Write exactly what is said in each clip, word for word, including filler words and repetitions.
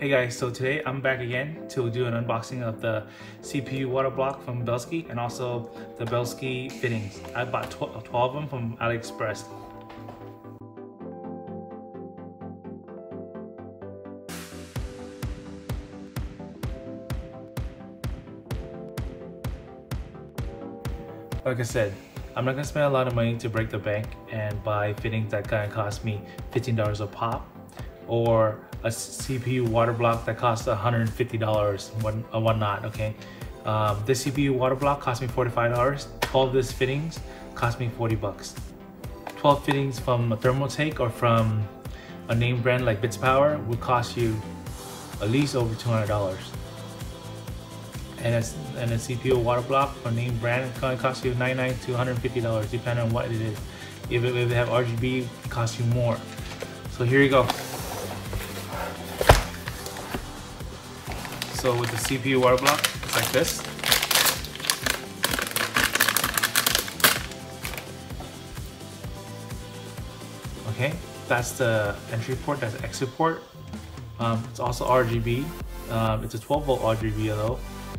Hey guys, so today I'm back again to do an unboxing of the C P U water block from Belski and also the Belski fittings. I bought twelve of them from AliExpress. Like I said, I'm not gonna spend a lot of money to break the bank and buy fittings that kind of cost me fifteen dollars a pop, or a C P U water block that costs one hundred fifty dollars and whatnot, okay? Um, this C P U water block cost me forty-five dollars. twelve of these fittings cost me forty bucks. twelve fittings from a Thermaltake or from a name brand like Bits Power would cost you at least over two hundred dollars. And a, and a C P U water block from a name brand can cost you ninety-nine to one hundred fifty dollars, depending on what it is. If, it, if they have R G B, it costs you more. So here you go. So with the C P U water block, it's like this. Okay, that's the entry port, that's the exit port. Um, it's also R G B. Um, it's a twelve volt R G B though.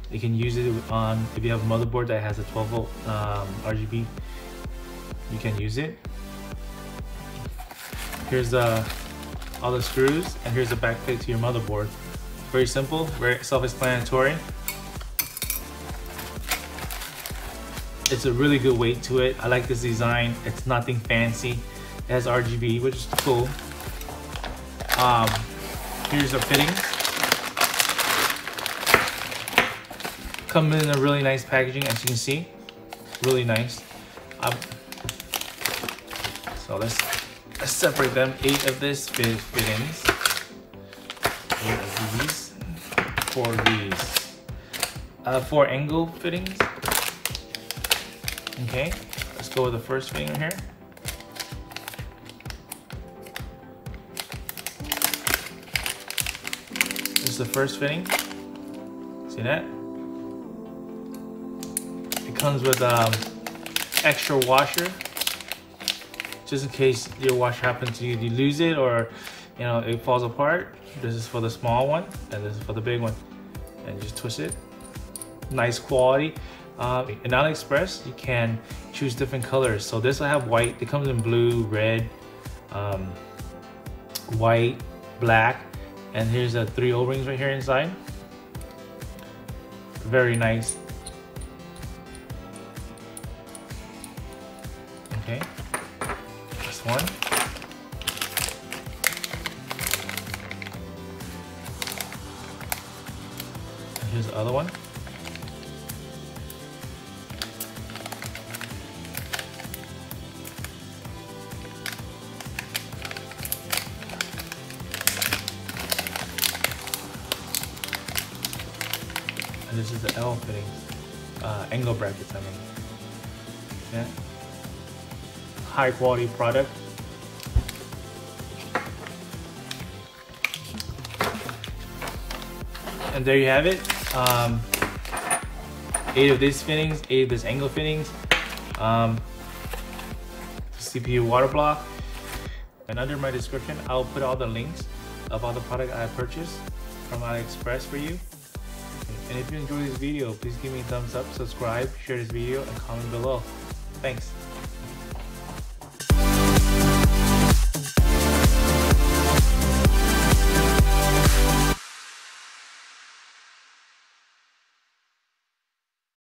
You can use it on, if you have a motherboard that has a twelve volt um, R G B, you can use it. Here's the, all the screws, and here's the back plate to your motherboard. Very simple, very self-explanatory. It's a really good weight to it. I like this design. It's nothing fancy. It has R G B, which is cool. Um, here's the fittings. Come in a really nice packaging, as you can see. Really nice. Um, so let's, let's separate them. Eight of these fit fittings. Eight of these. For these uh, four angle fittings. Okay, let's go with the first fitting right here. This is the first fitting. See that? It comes with um, extra washer, just in case your washer happens to you, you lose it or you know it falls apart. This is for the small one, and this is for the big one. And you just twist it. Nice quality. Um, in AliExpress, you can choose different colors. So this will have white. It comes in blue, red, um, white, black, and here's the three O-rings right here inside. Very nice. Okay, this one. Here's the other one. And this is the L fittings, uh, angle brackets, I mean. Yeah. High quality product. And there you have it. Um, eight of these fittings, eight of these angle fittings, um, C P U water block, and under my description I'll put all the links of all the product I purchased from AliExpress for you. And if you enjoyed this video, please give me a thumbs up, subscribe, share this video, and comment below. Thanks.